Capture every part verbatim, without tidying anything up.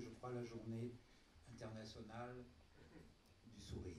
c'était, je crois, la journée internationale du sourire.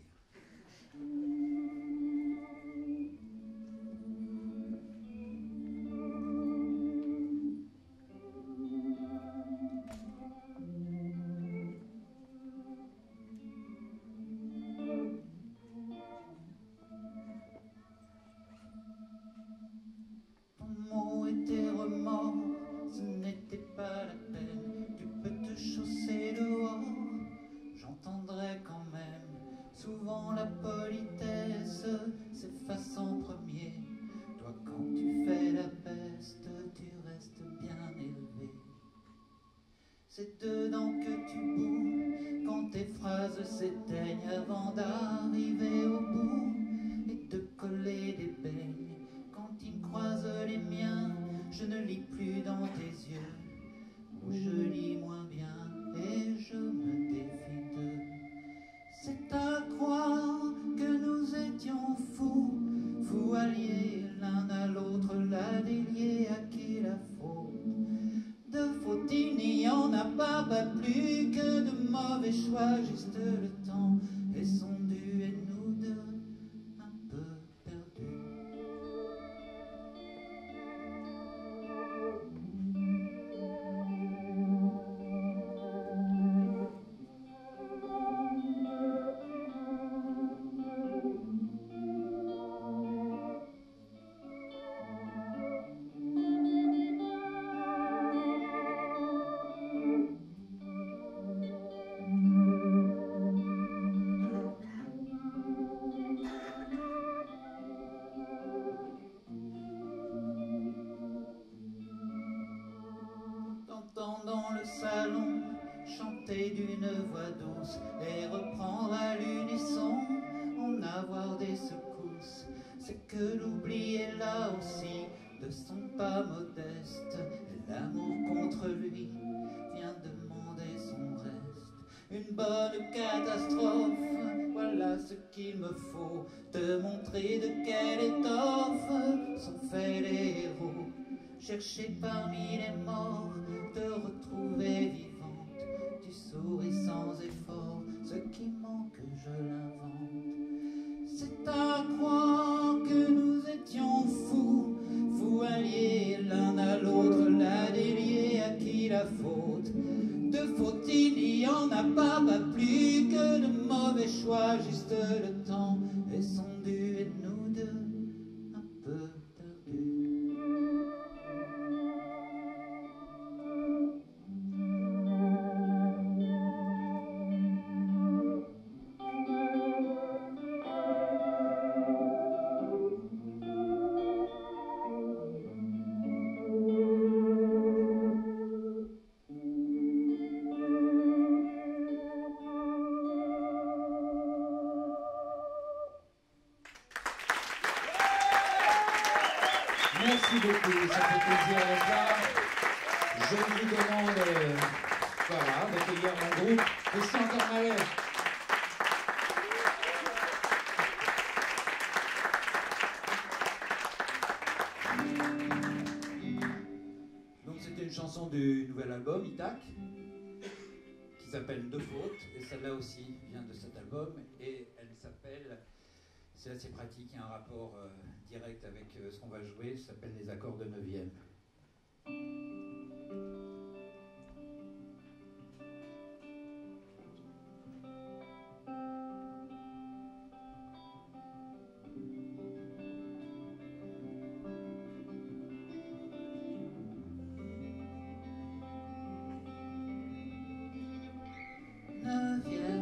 C'est dedans que tu bouges quand tes phrases s'éteignent avant d'arriver au bout et de coller des beignes quand ils croisent les miens. Je ne lis plus dans tes yeux ou je lis moins bien et je me défie d'eux. C'est à croire que nous étions fous, fous alliés l'un à l'autre, la déliée à qui la faute. De faute, il n'y en a pas, pas plus que de mauvais choix, juste le temps est son dû et nous deux un peu perdus. De son pas modeste, l'amour contre lui vient demander son reste. Une bonne catastrophe, voilà ce qu'il me faut, te montrer de quelle étoffe sont faits les héros. Chercher parmi les morts, te retrouver vivante, tu souris sans effort, ce qui manque je l'invente. C'est à croire que nous étions fous, fous alliés l'un à l'autre, la déliée à qui la faute. De faute il n'y en a pas, pas plus que de mauvais choix, juste le temps est son dû et nous deux un peu perdus. Qui s'appelle De Faute, et celle-là aussi vient de cet album, et elle s'appelle, c'est assez pratique, il y a un rapport euh, direct avec euh, ce qu'on va jouer, ça s'appelle Les accords de neuvième. Neuvième,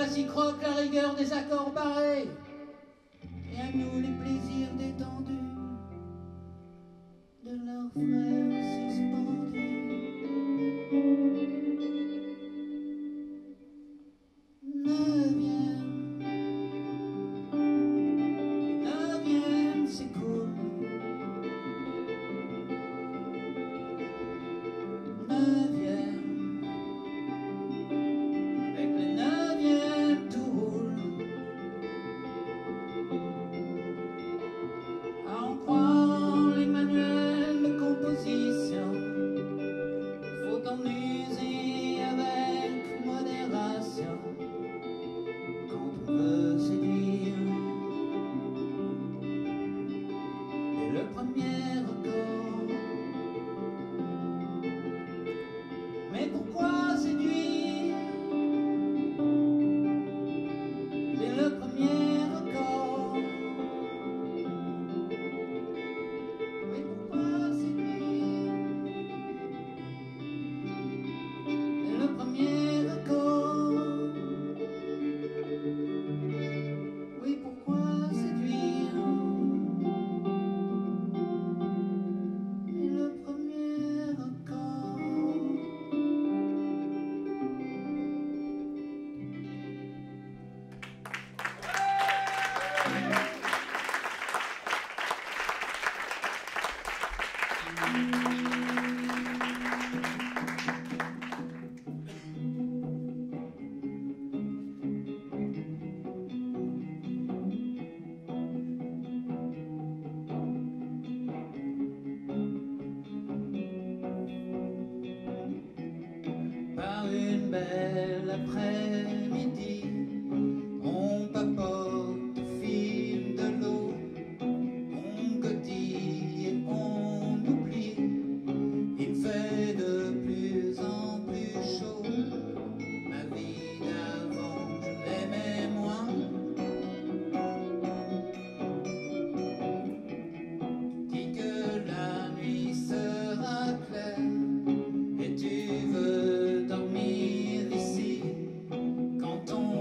menace y croque la rigueur des accords barrés, et à nous les plaisirs détendus de leurs frères suspendus. Don't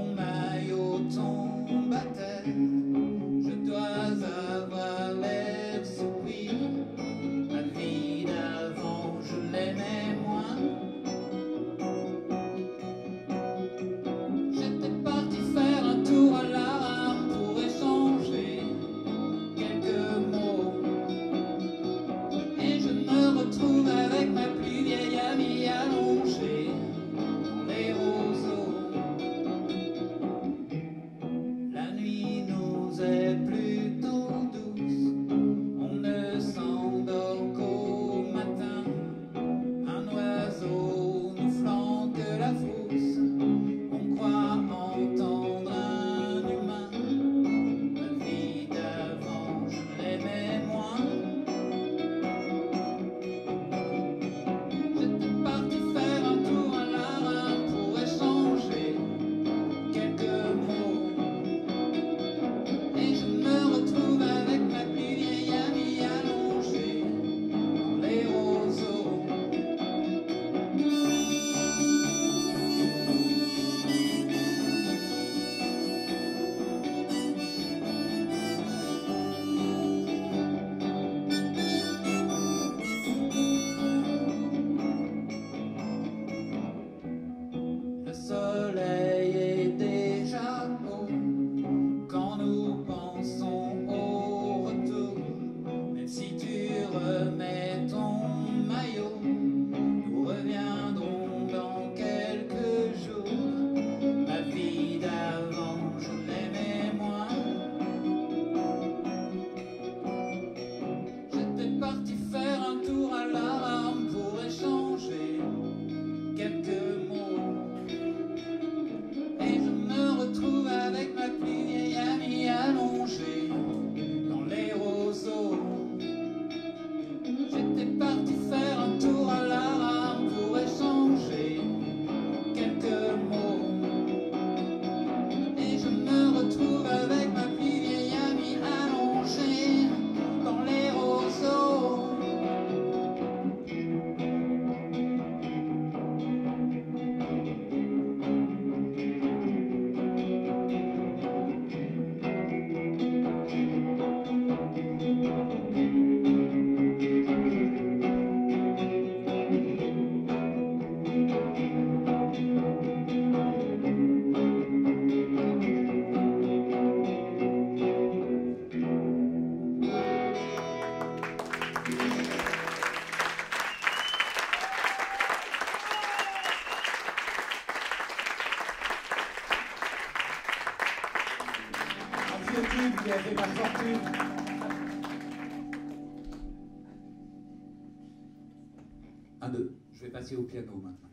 Un, deux. Je vais passer au piano maintenant.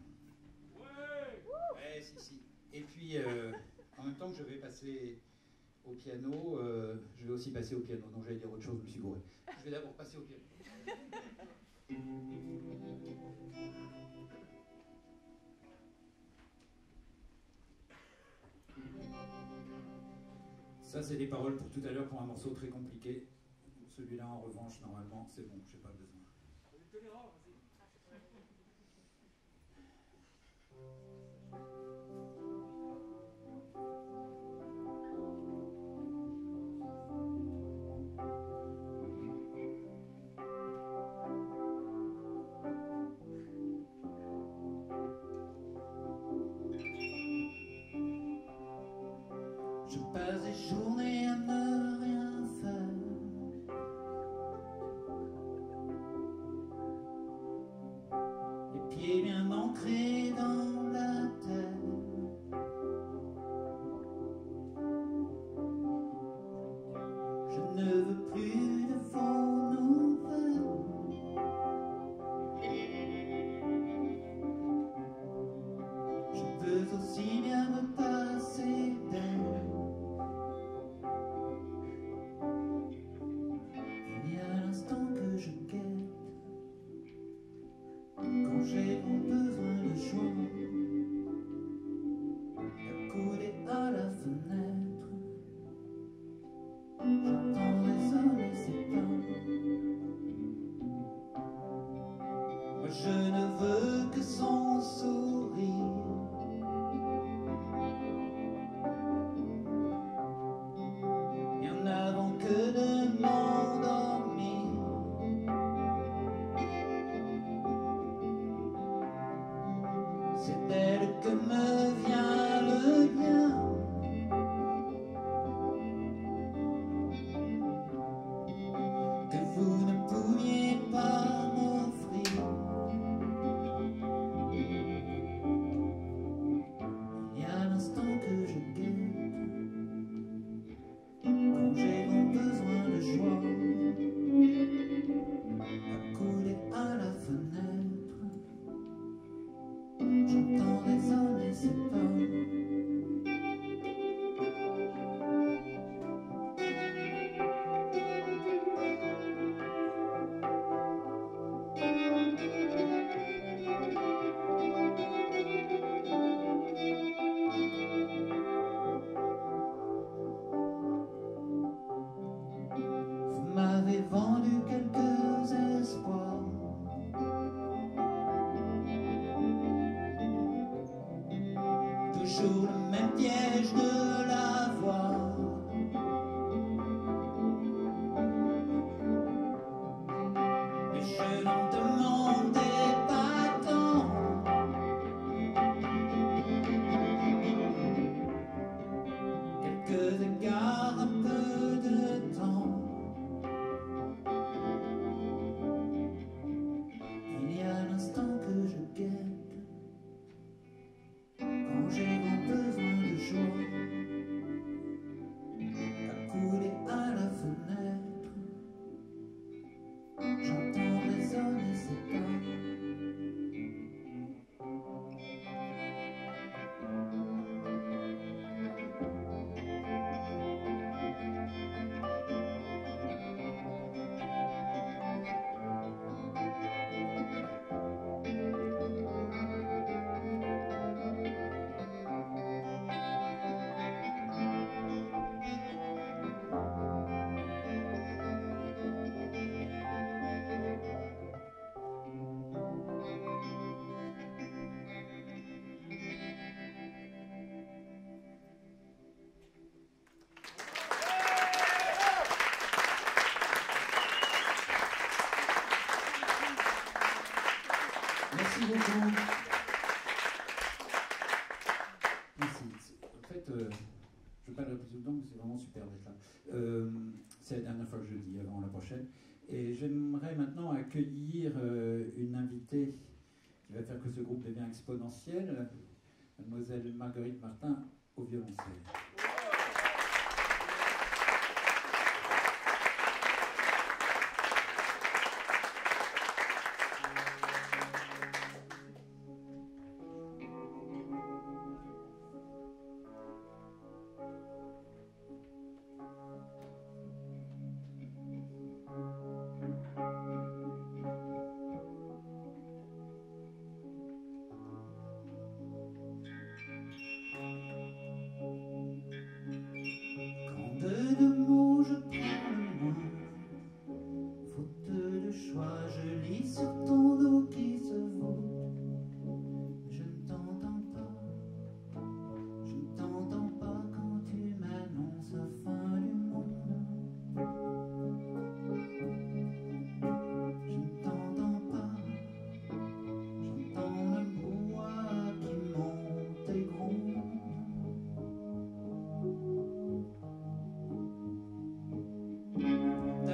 Ouais, ouais, si, si. Et puis, euh, en même temps que je vais passer au piano, euh, je vais aussi passer au piano. Donc j'allais dire autre chose, je me suis bourré. Je vais d'abord passer au piano. Ça, c'est des paroles pour tout à l'heure pour un morceau très compliqué. Celui-là, en revanche, normalement, c'est bon, j'ai pas besoin. Tolérant, vas-y. Je passe des journées à ne rien faire, les pieds bien ancrés dans la terre. Je ne veux plus de faux nouvelles. Je peux aussi bien me passer d'elle. Merci. En fait, euh, je ne vais pas le plus longtemps, mais c'est vraiment super d'être là. Euh, c'est la dernière fois que je le dis avant la prochaine. Et j'aimerais maintenant accueillir euh, une invitée qui va faire que ce groupe devient exponentiel, mademoiselle Marguerite Martin au violoncelle. choix, je lis sur ton dos qui se fond. Je ne t'entends pas, je ne t'entends pas quand tu m'annonces la fin du monde. Je ne t'entends pas, j'entends le brouhaha qui monte et gronde.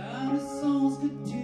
T'as le sens que tu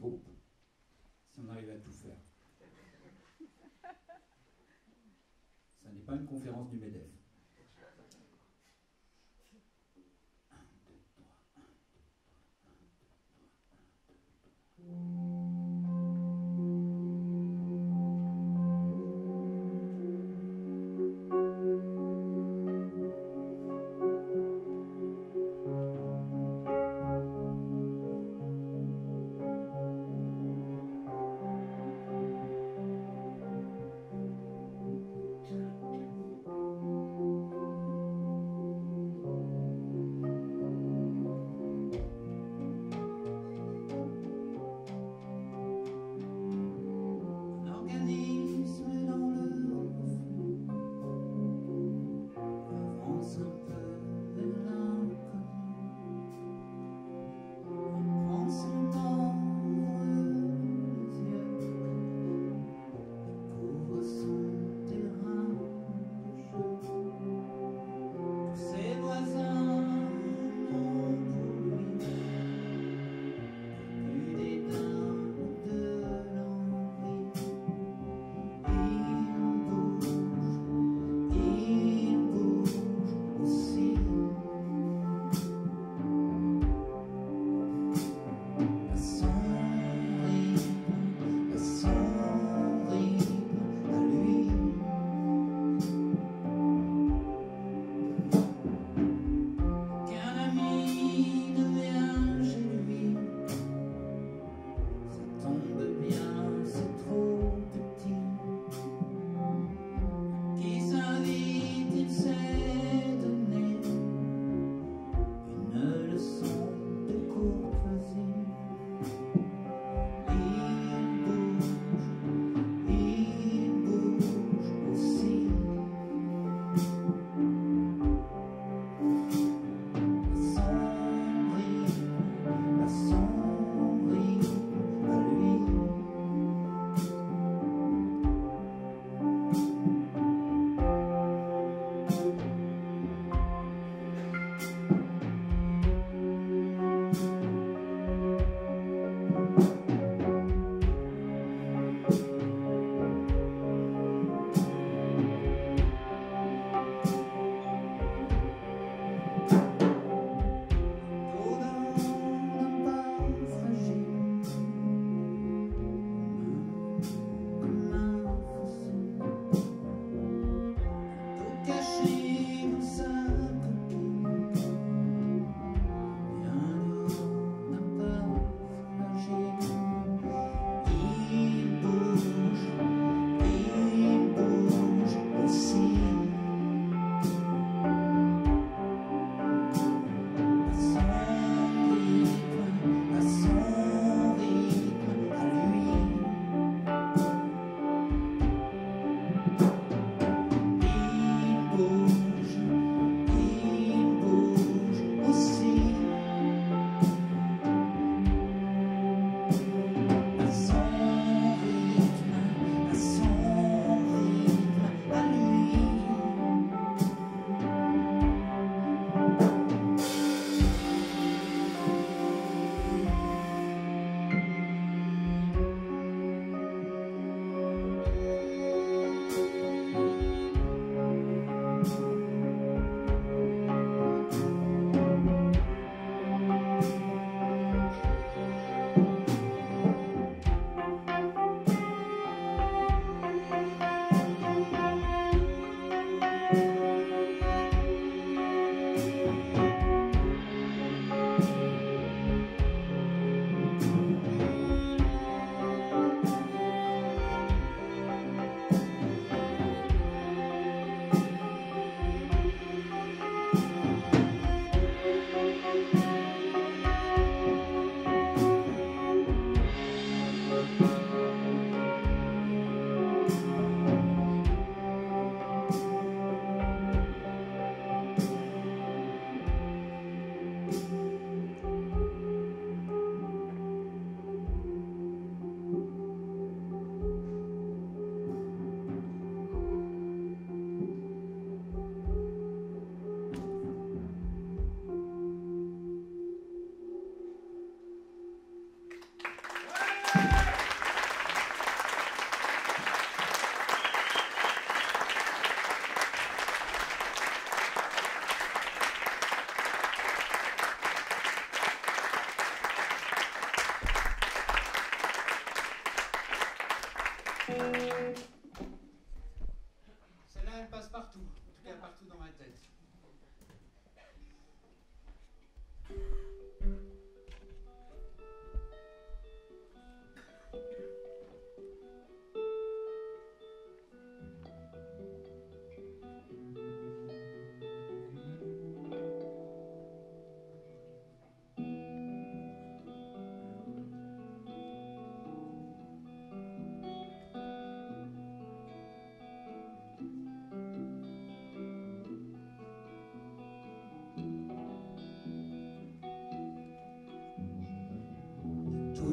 groupe, si on arrive à tout faire. Ça n'est pas une conférence du MEDEF. Thank you.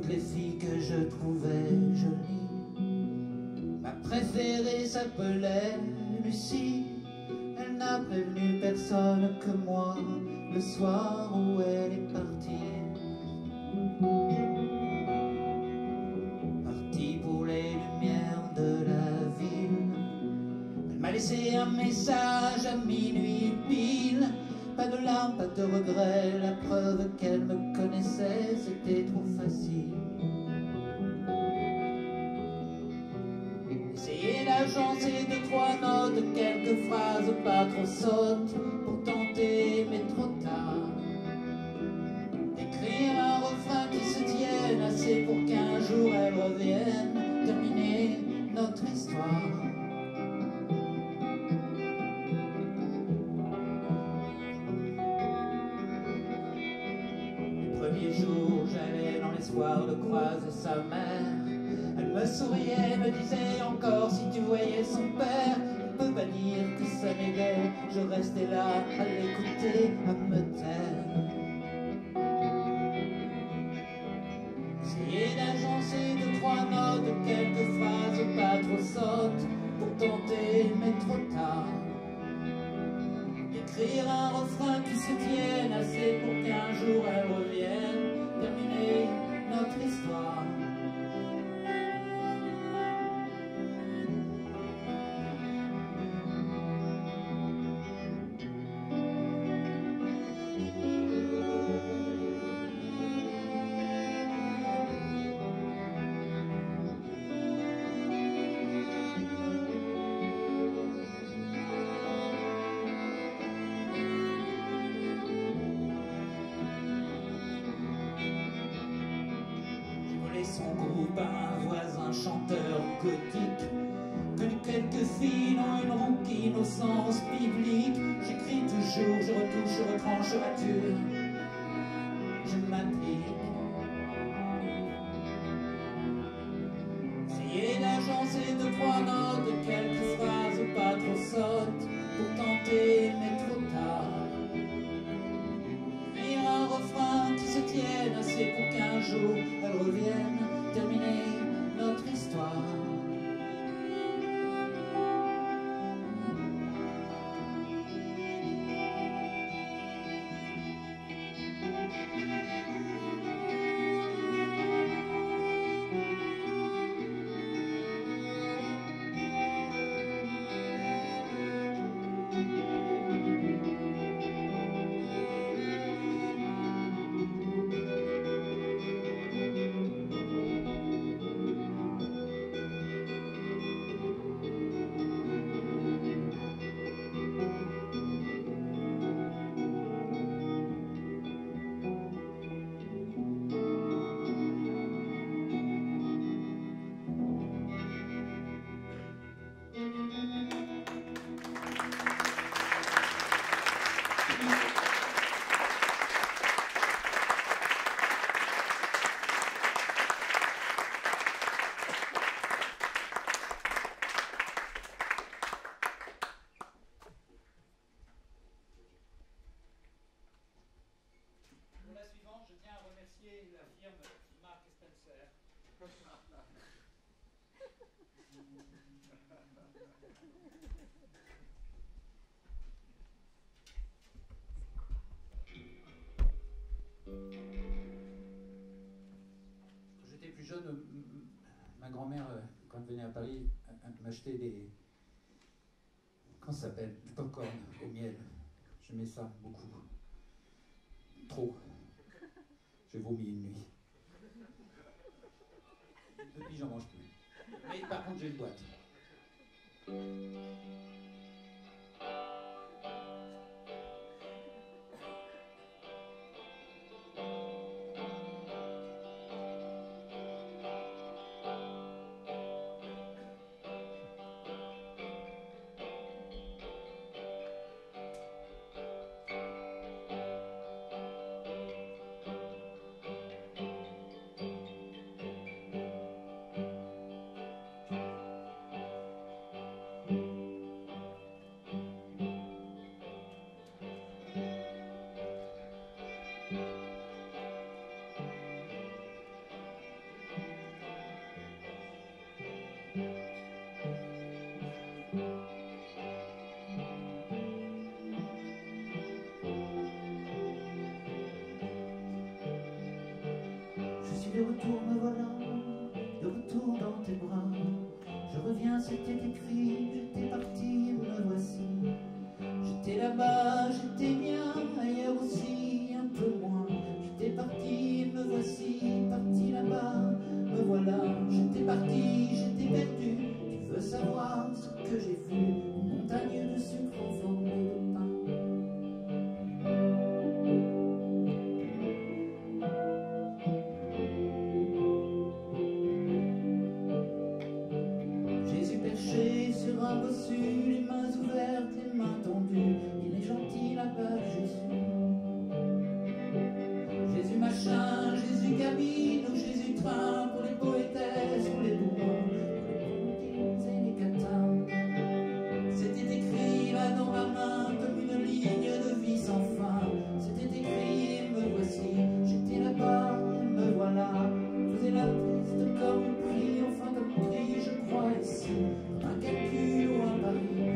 Les filles que je trouvais jolies, ma préférée s'appelait Lucie. Elle n'a prévenu personne que moi le soir où elle est partie. Partie pour les lumières de la ville, elle m'a laissé un message à minuit pile. Pas de larmes, pas de regrets, la preuve qu'elle me connaissait, c'était trop facile. Essayez d'agencer deux, trois notes, quelques phrases pas trop sottes pour tenter, mais trop tard. D'écrire un refrain qui se tienne, assez pour qu'un jour elle revienne, terminer notre histoire. De croiser sa mère, elle me souriait, me disait encore, si tu voyais son père, on ne peut pas dire que ça m'aidait. Je restais là à l'écouter, à me taire. Essayez d'agencer deux, trois notes, quelques phrases pas trop sottes pour tenter, mais trop tard. D'écrire un refrain qui se tienne, assez pour qu'un jour elle revienne, terminer notre histoire. J'écris toujours, je retouche, je retranche, je rature, je m'applique. Essayez d'agencer deux, trois notes, quelques phrases pas trop sottes pour tenter, mais trop tard. Écrire un refrain qui se tienne, assez pour qu'un jour elle revienne, terminer notre histoire. Quand j'étais plus jeune, ma grand-mère, quand elle venait à Paris, m'achetait des... Comment ça s'appelle? Du popcorn au miel. J'aimais ça beaucoup. Trop. J'ai vomi une nuit. Depuis, j'en mange plus. Mais par contre, j'ai une boîte. Comme une prix, enfin comme une prix, je crois ici, un calcul ou un pari.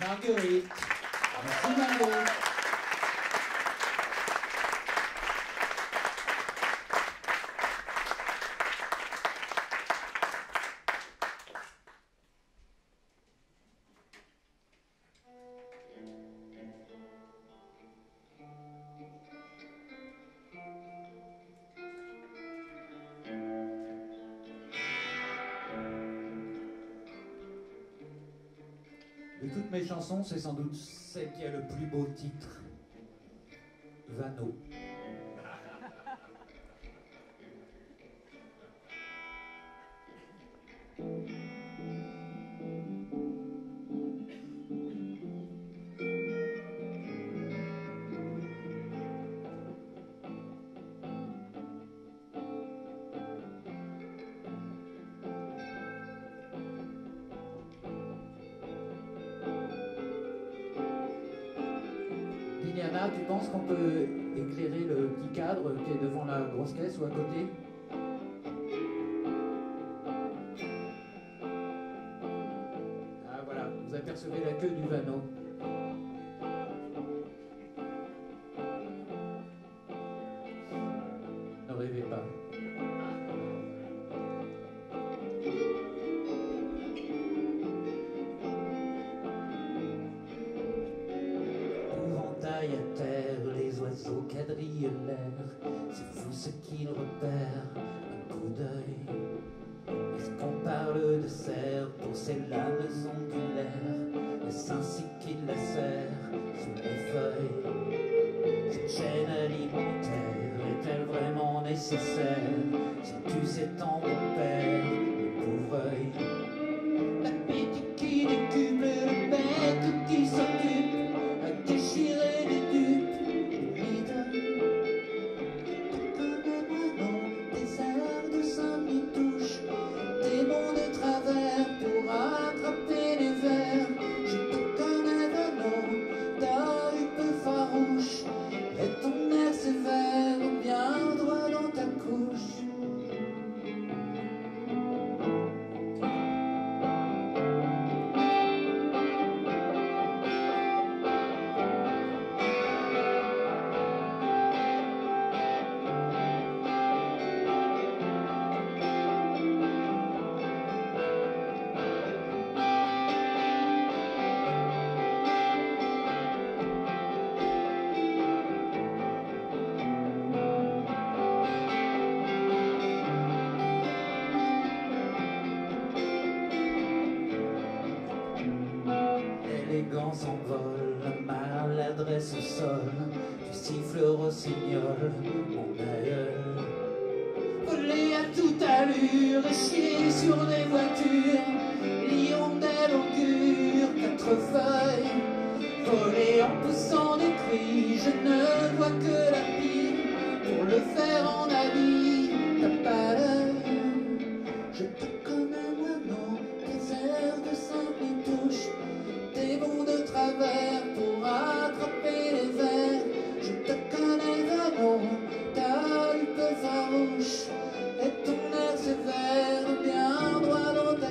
Marguerite. Merci Marguerite. De toutes mes chansons, c'est sans doute celle qui a le plus beau titre. Vano. Diana, tu penses qu'on peut éclairer le petit cadre qui est devant la grosse caisse ou à côté ? Ah voilà, vous apercevez la queue du vanneau. Ne rêvez pas. À terre, les oiseaux quadrillent l'air. C'est fou ce qu'ils repèrent, un coup d'œil. Est-ce qu'on parle de serre pour ces lames ondulaires? Est-ce ainsi qu'ils la serrent sous les feuilles? Cette chaîne alimentaire est-elle vraiment nécessaire? Si tu sais tant mon père, le couvreuil. La petite qui décuple, le bête qui s'occupe à déchirer. L'élégance s'envole, la maladresse au sol, tu siffles rossignol, mon aïeul. Voler à toute allure, chier sur des voitures, l'hirondelle augure quatre feuilles. Voler en poussant des cris, je ne vois que la pire, pour le faire en habit, t'as pas l'œil. Je te comme un moineau, des airs de simple touche. Des bonds de travers pour attraper les vers. Je te connais vraiment, t'as eu peu farouche, et ton air sévère bien droit dans ta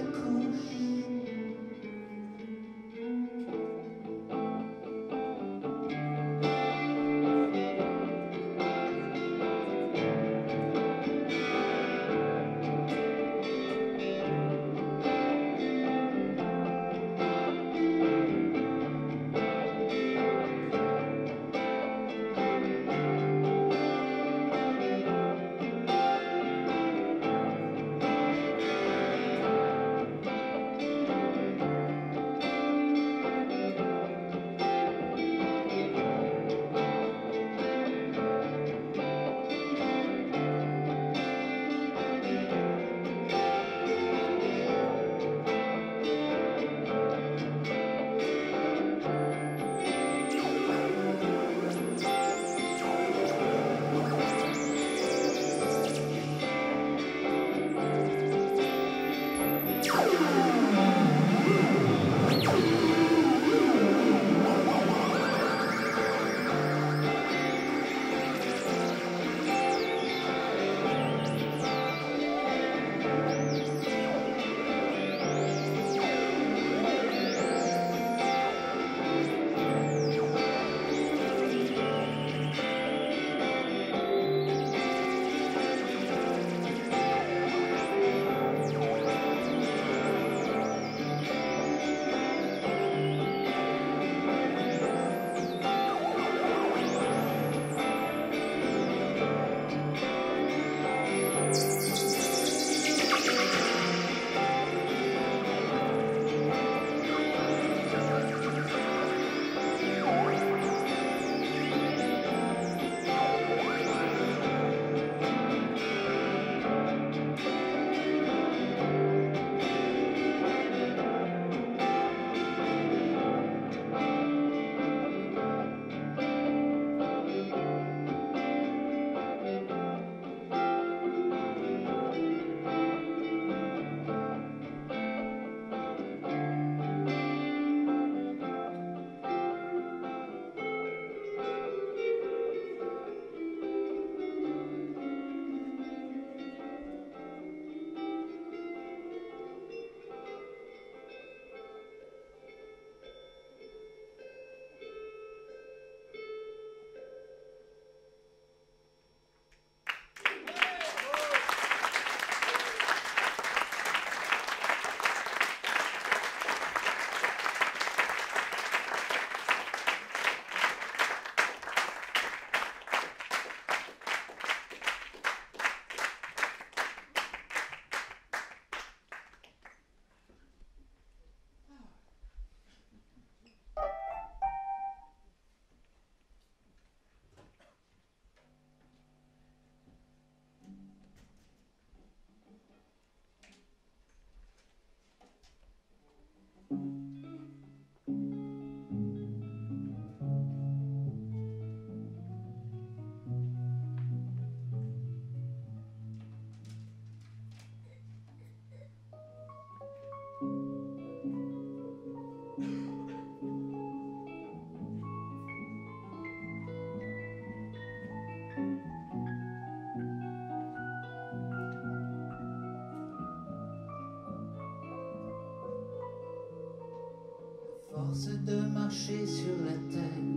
force de marcher sur la tête,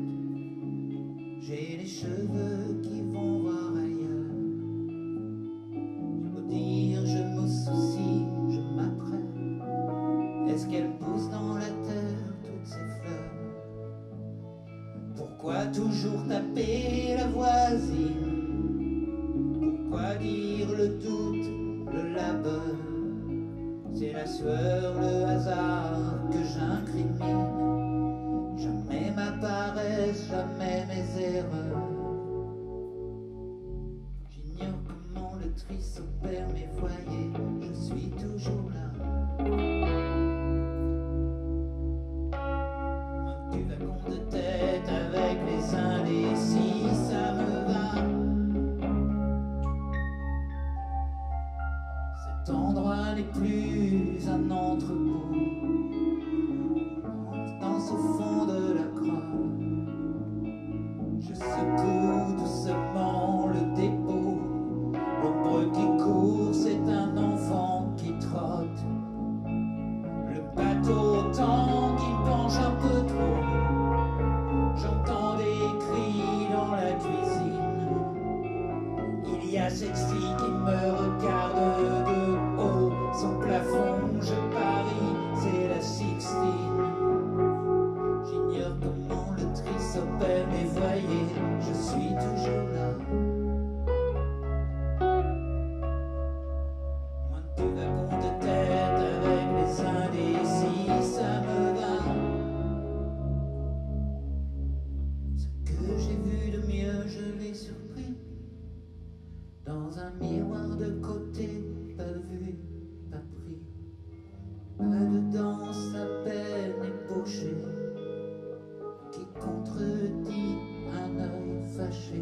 j'ai les cheveux qui vont voir ailleurs. Je peux dire, je me soucie, je m'apprête. Est-ce qu'elle pousse dans la terre toutes ces fleurs? Pourquoi toujours taper la voisine? Pourquoi dire le doute, le labeur? C'est la sueur, le hasard que j'incrimine. Jamais ma paresse, jamais mes erreurs. J'ignore comment le tri s'opère, mais voyez, je suis toujours là. Un cul à compte de tête avec les indécis, ça me va. Cet endroit n'est plus un entrepôt, dans ce fond de la croix, je secoue doucement le dépôt. L'ombre qui court, c'est un enfant qui trotte. Le bateau au temps qui penche un peu trop. J'entends des cris dans la cuisine. Il y a cette fille qui me regarde de haut. Son plafond, je parie, c'est la Sixtine. J'ignore comment le tri s'opère, mais voyez, je suis toujours là. Moins de deux wagons de tête avec les indécis, ça me va. Ce que j'ai vu de mieux, je l'ai surpris. Dans un miroir de côté, pas vu. Là-dedans, sa peine ébauchée qui contredit un œil fâché.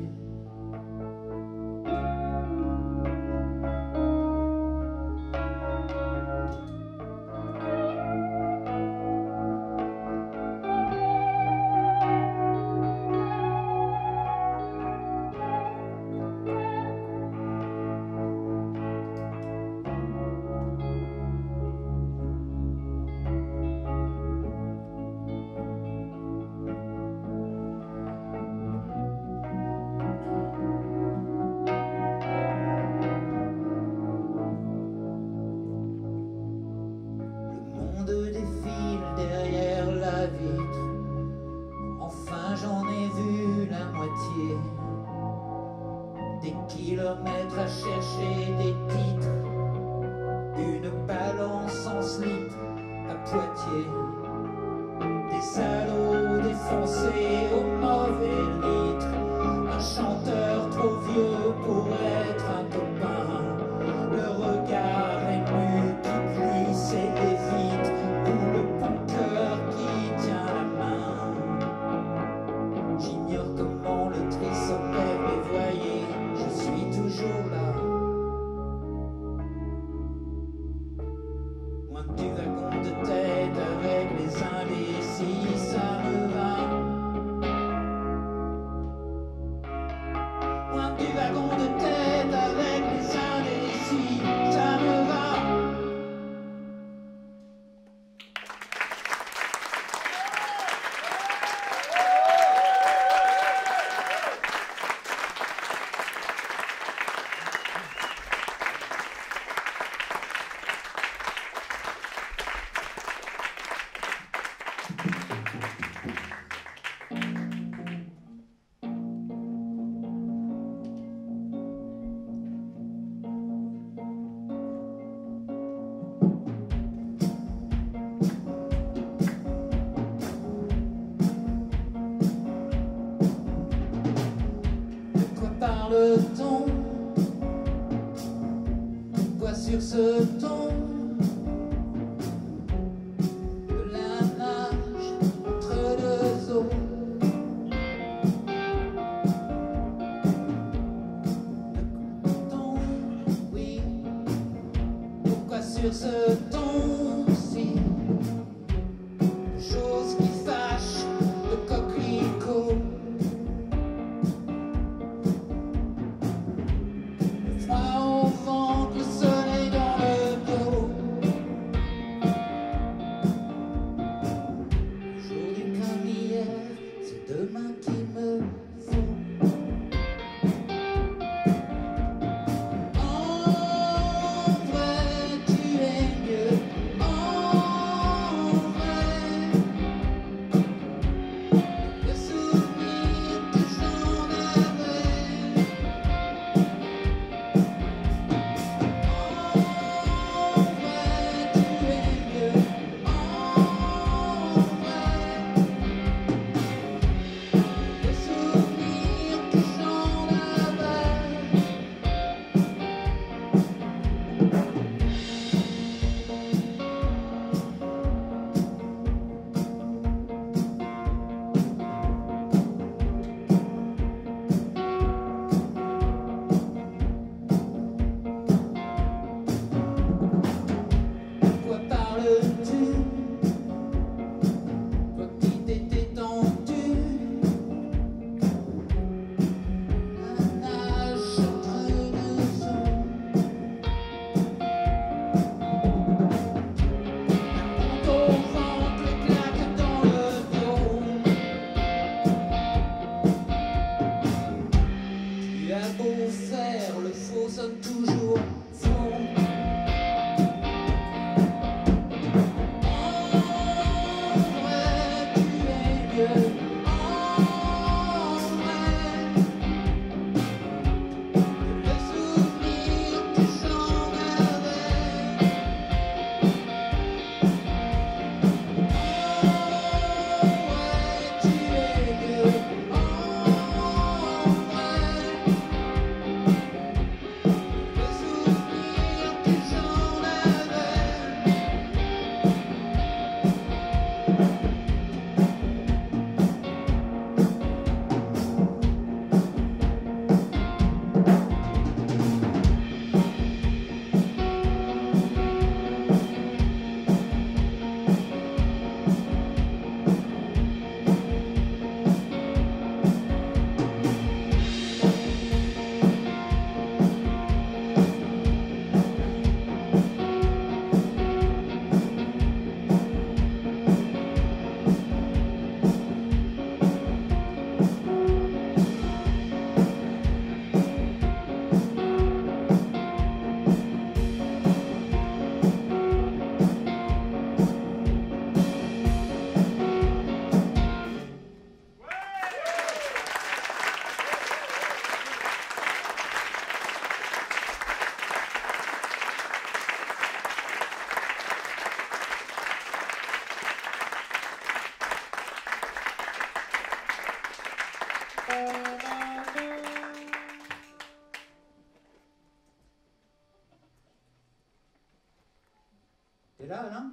T'es là, Alain?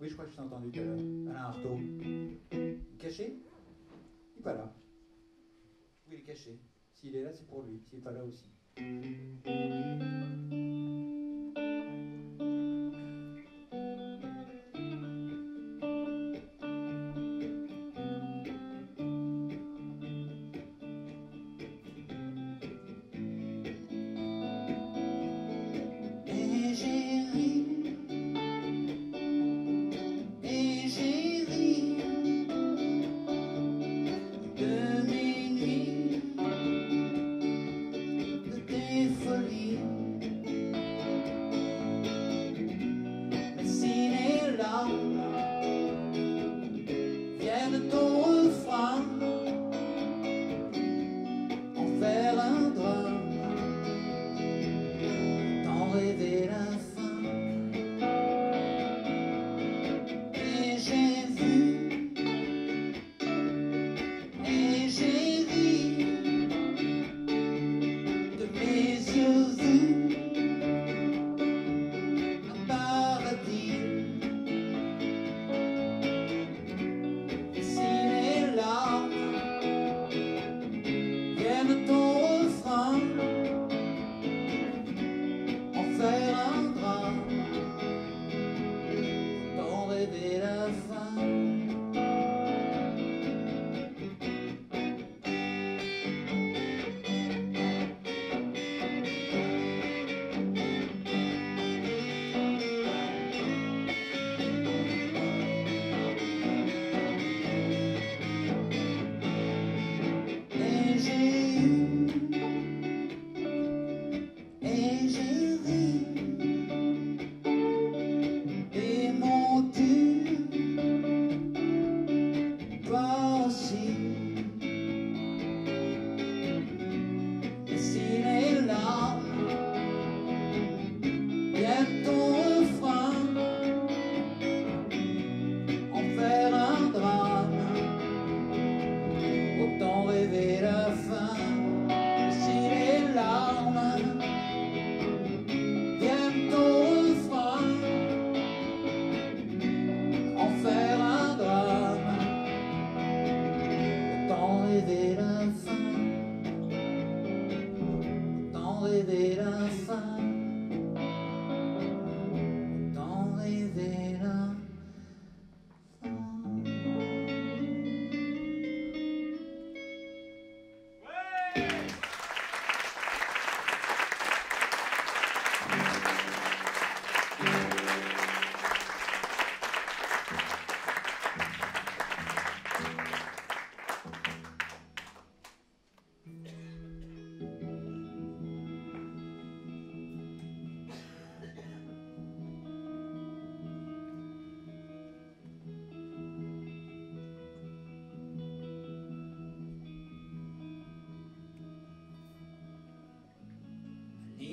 Oui, je crois que je t'ai entendu tout à l'heure. Alain Artaud. Il est caché? Il n'est pas là. Oui, il est caché. S'il est là, c'est pour lui. S'il n'est pas là aussi.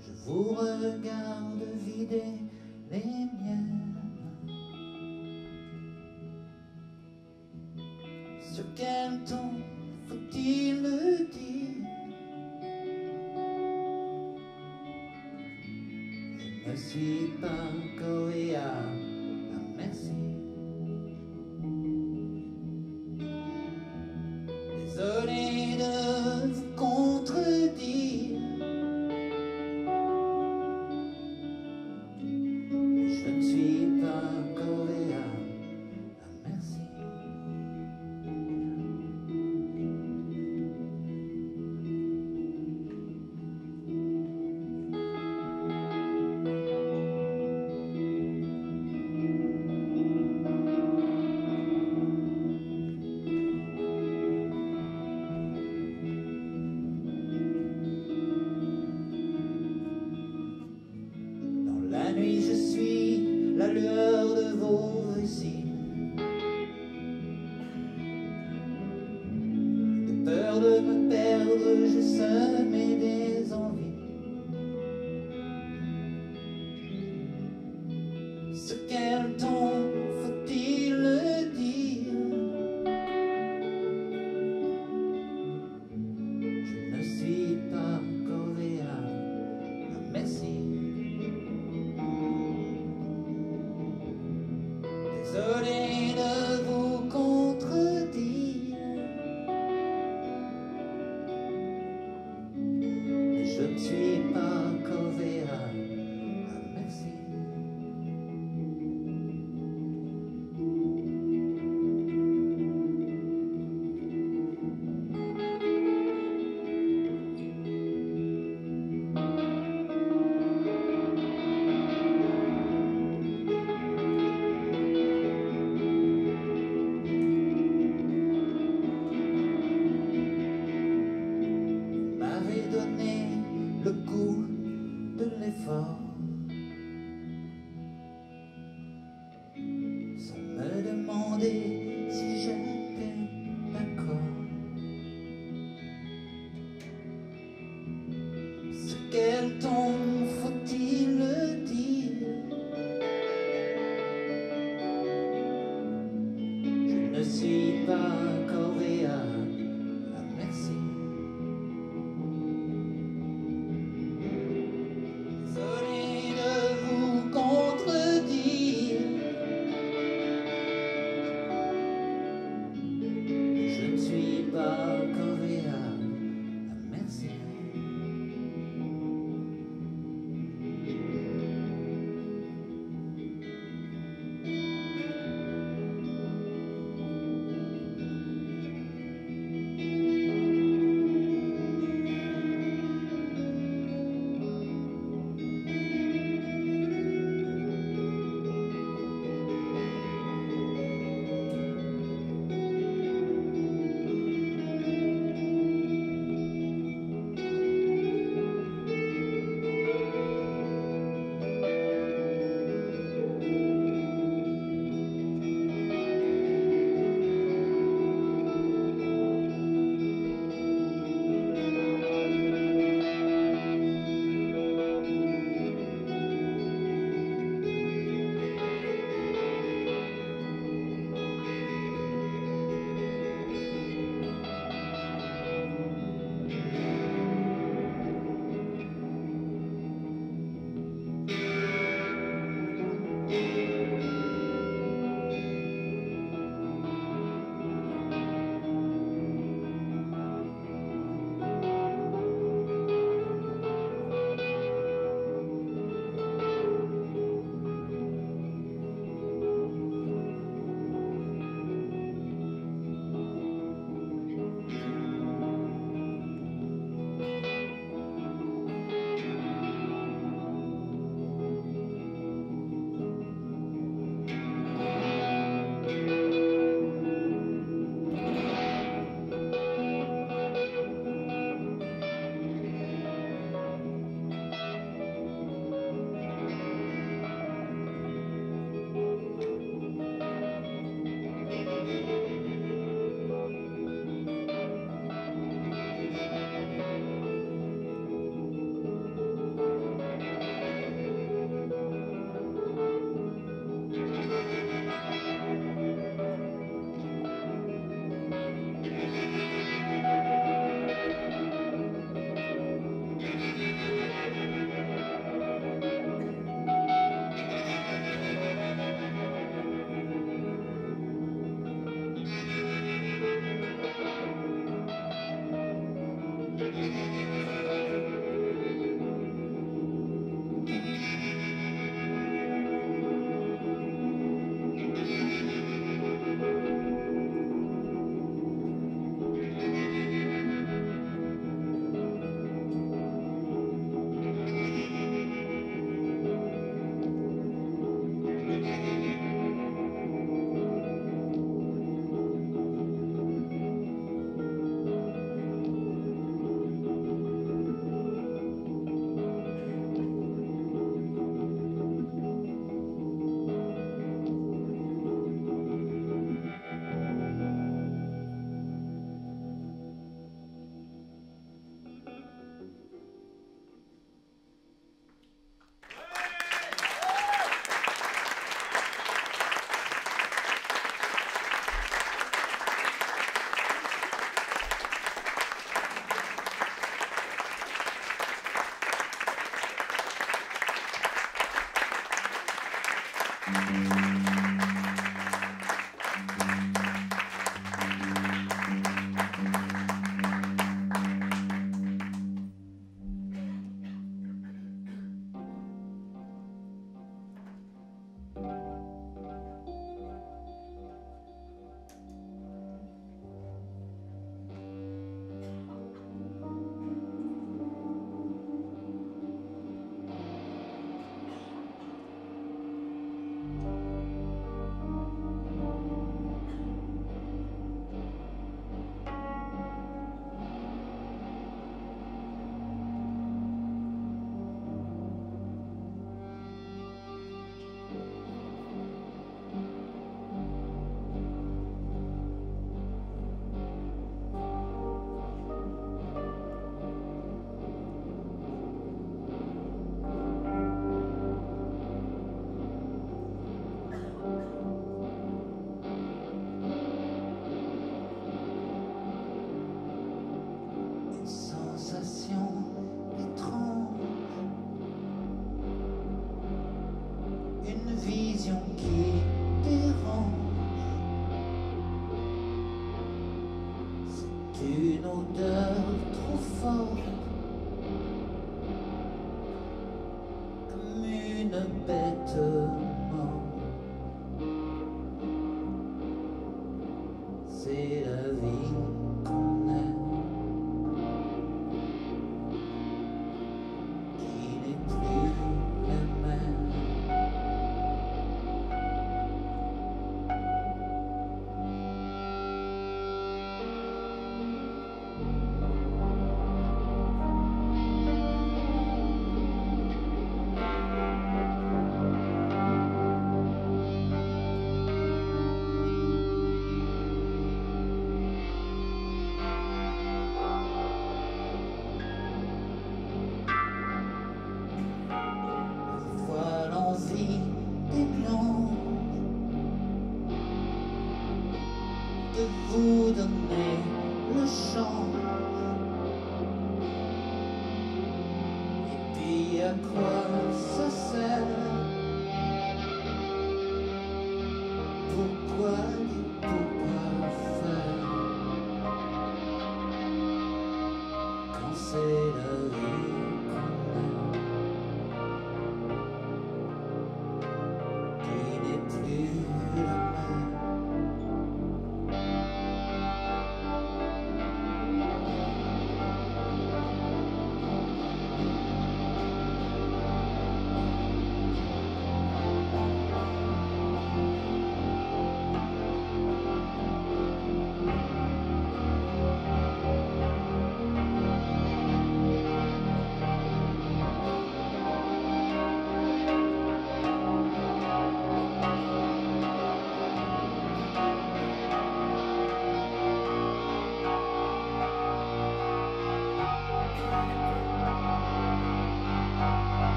Je vous regarde vider les miennes. Sur quel ton faut-il le dire? Je ne suis pas coréen, merci. Désolé de vous contredire, je ne suis pas coréen, merci. sensation étrange, une vision qui dérange, c'est une odeur trop forte, comme une bête morte, c'est la vie.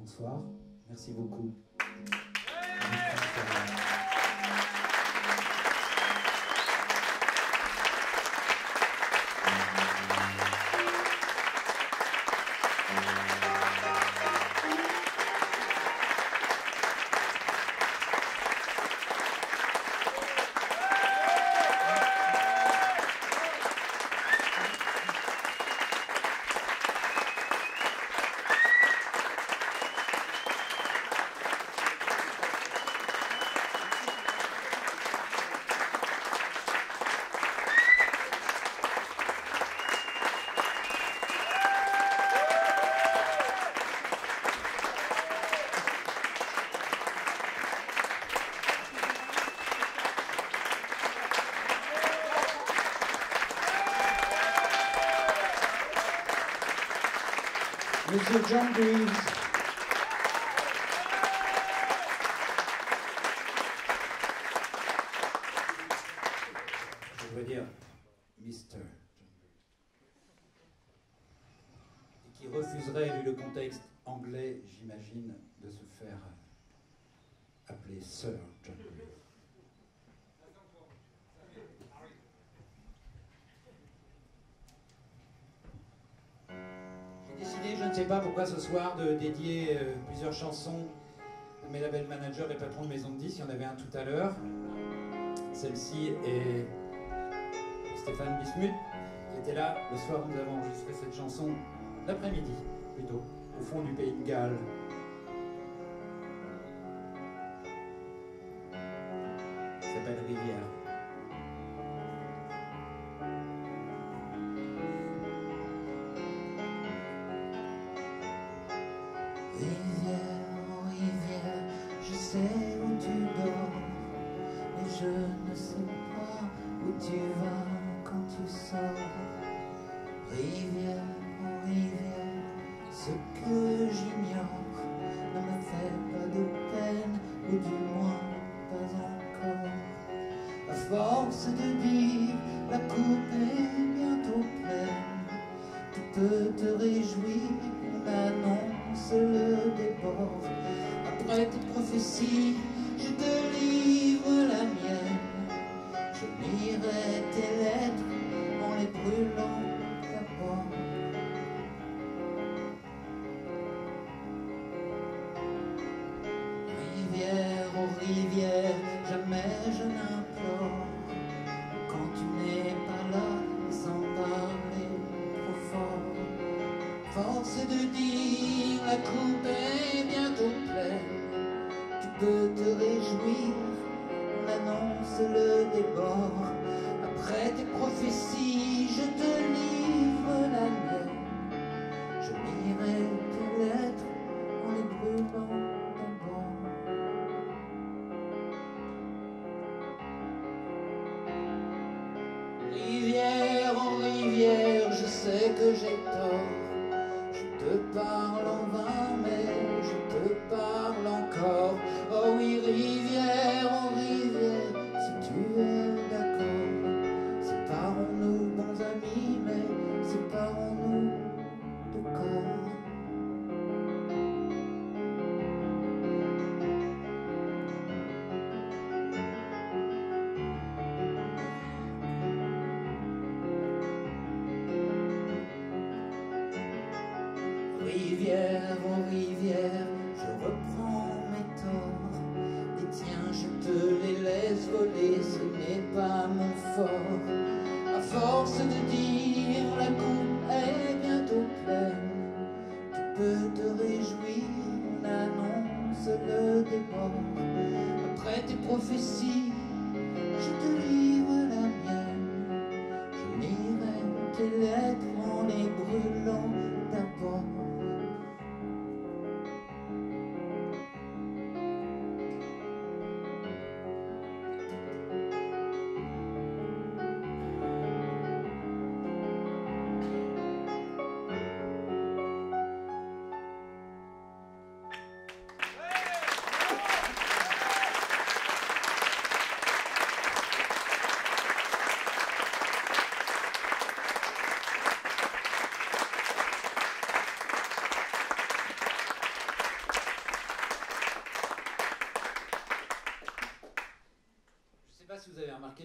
Bonsoir, merci beaucoup. Monsieur John Greaves. Je veux dire, Mister John Greaves. Et qui refuserait, vu le contexte anglais, j'imagine, de se faire appeler Sir John Greaves. Je ne sais pas pourquoi ce soir de dédier euh, plusieurs chansons à mes label managers et patrons de maison de disques. Il y en avait un tout à l'heure. Celle-ci est Stéphane Bismuth, qui était là le soir où nous avons enregistré cette chanson, l'après-midi plutôt, au fond du pays de Galles. Ça s'appelle Rivière.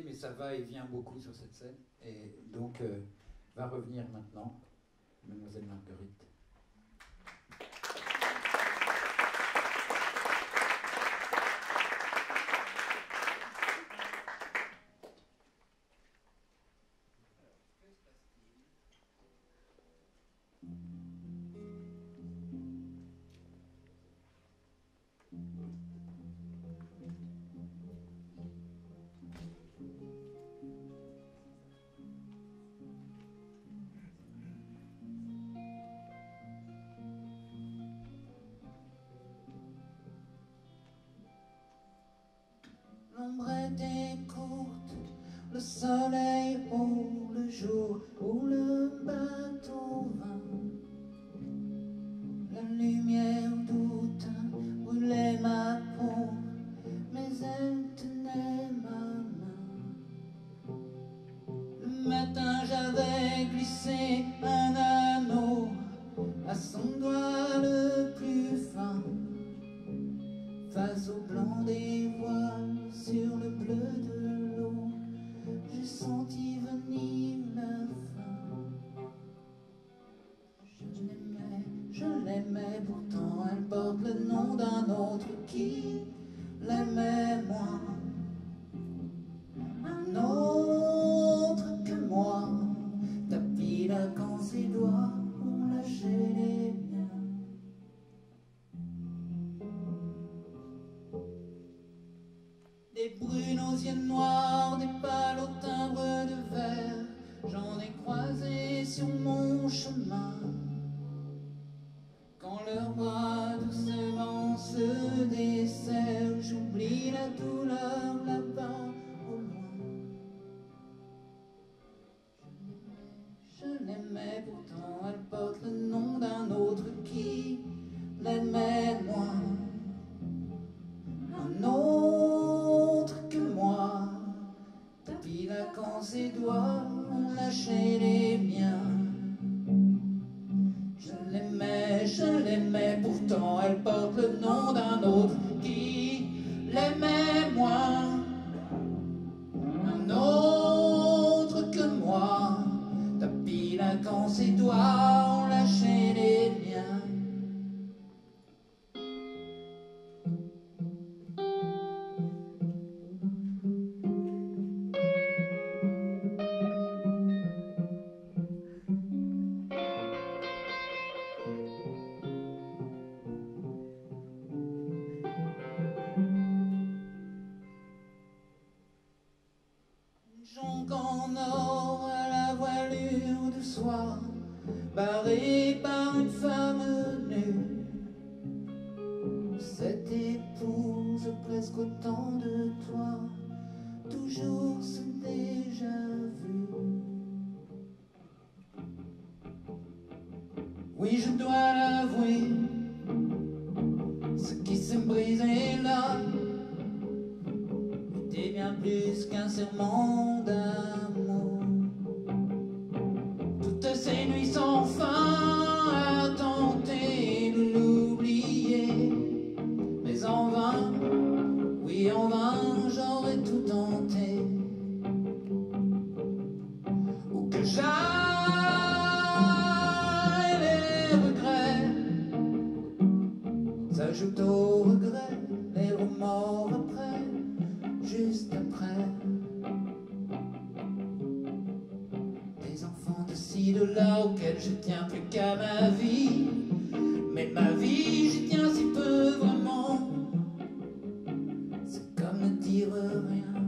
Mais ça va et vient beaucoup sur cette scène, et donc euh, va revenir maintenant Mademoiselle Marguerite. L'ombre était courte, le soleil haut, le jour où le bateau vint. au blanc des voiles, sur le bleu de l'eau, j'ai senti venir la fin. Je l'aimais, je l'aimais, pourtant elle porte le nom d'un autre qui l'aimait moins. Un autre que moi, tapis là quand ses doigts ont lâché les miens. Des brunes aux yeux noirs, des pâles au timbre de verre, j'en ai croisé sur mon chemin. Quand leurs bras doucement se desserrent, j'oublie la douleur là-bas au loin. Je l'aimais, pourtant elle porte le nom d'un autre qui l'aimait moins. Un autre que moi, tapis là quand ses doigts ont lâché les miens. Je l'aimais, je l'aimais, pourtant elle porte le nom d'un autre qui l'aimait moins. Un autre que moi, tapis là quand ses doigts ont lâché les miens. Barré par une femme nue, cette épouse presque autant de toi, toujours ce déjà vu. Oui, je dois l'avouer, ce qui s'est brisé là était bien plus qu'un serment d'amour. Ces nuits sans fin à tenter de l'oublier, mais en vain, oui en vain, j'aurais tout tenté. Ou que j'aille les regrets s'ajoutent aux regrets, les remords après, juste après. De là auquel je tiens plus qu'à ma vie, mais ma vie j'y tiens si peu vraiment, c'est comme ne dire rien.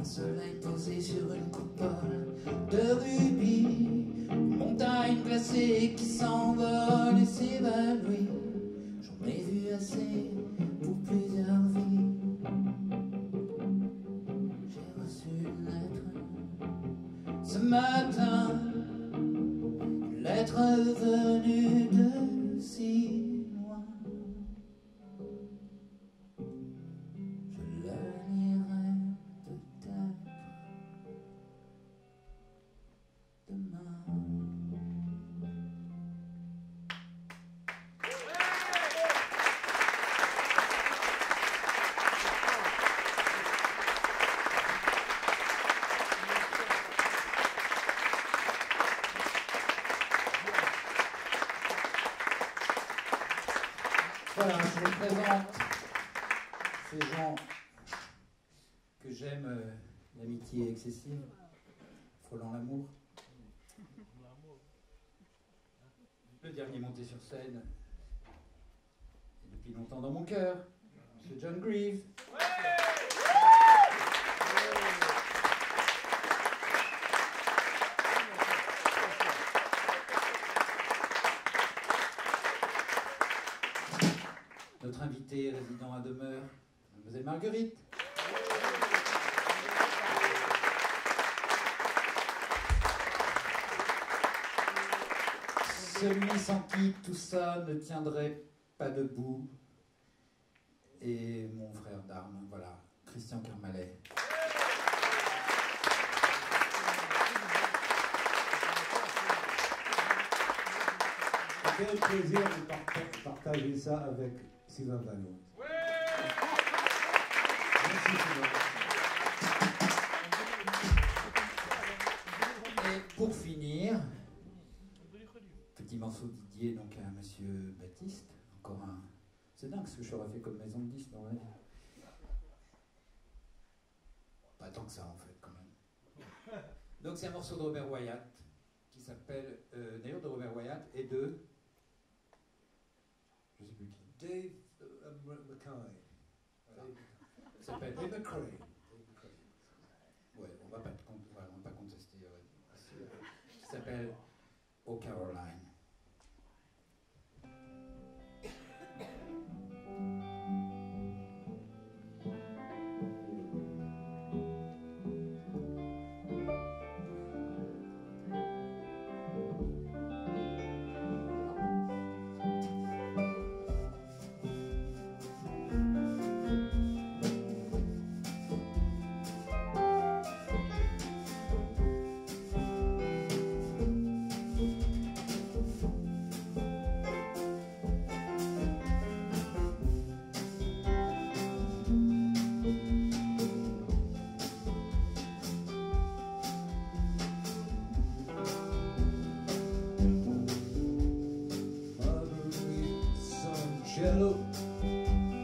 Un soleil posé sur une coupole de rubis, une montagne glacée qui s'envole et s'évanouit. J'en ai vu assez pour plusieurs vies. Ce matin, une lettre venue de si loin. Je la lirai peut-être excessive, frôlant l'amour. Le dernier monté sur scène, et depuis longtemps dans mon cœur, monsieur John Greaves. Ouais. Notre invité résident à demeure, mademoiselle Marguerite. Celui sans qui tout ça ne tiendrait pas debout, et mon frère d'armes, voilà, Christian Kermalais. quel plaisir de parta- partager ça avec Sylvain Valois. Ouais. Merci Sylvain. Et pour finir, petit morceau dédié donc à monsieur Baptiste. Encore un... C'est dingue ce que j'aurais fait comme maison de disques dans la vie. Pas tant que ça en fait quand même. Donc c'est un morceau de Robert Wyatt qui s'appelle, euh, d'ailleurs de Robert Wyatt et de, je sais plus qui, Dave euh, McCray. Voilà. Il s'appelle Dave McCray. Ouais, on va pas, on va pas contester. Ouais. Il s'appelle Oh Caroline.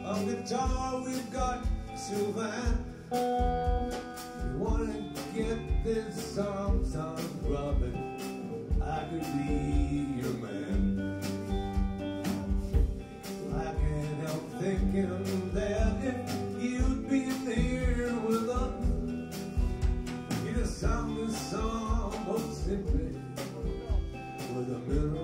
On guitar we've got Sylvain. We wanna get this song sung, Robert. I could be your man. I can't help thinking that if you'd be there with us, you'd have sung this song most simply with a minimum.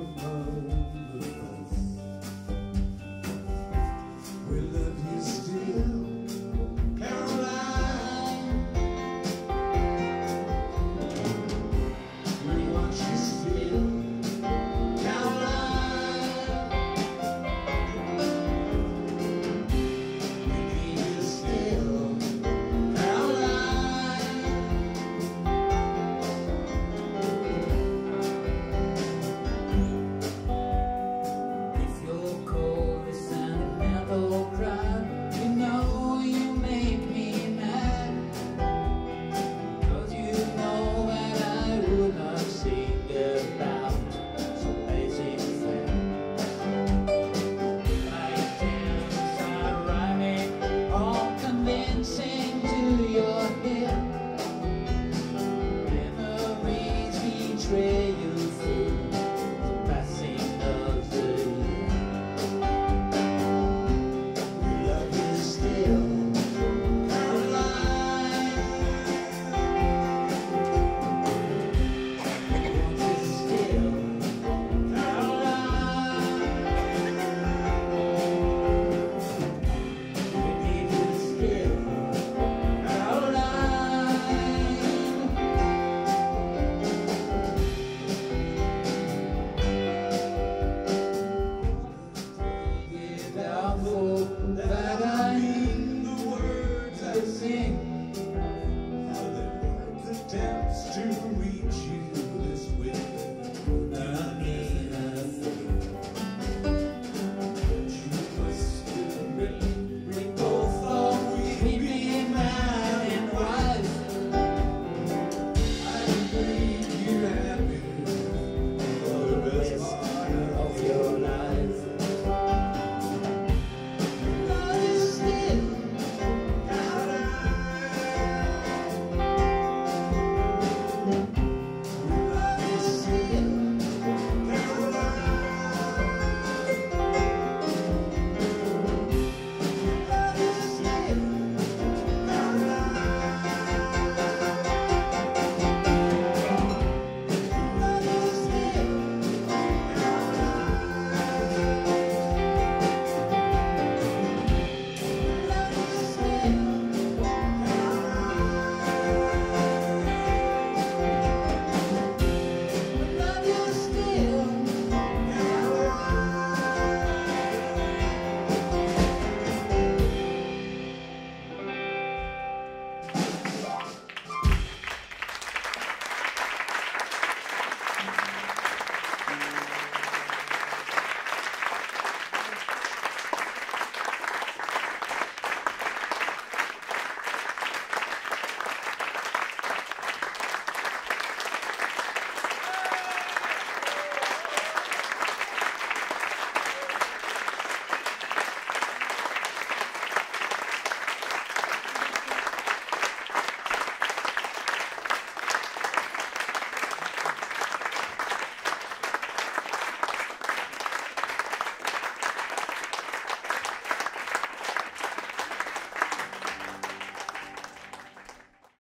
Your life.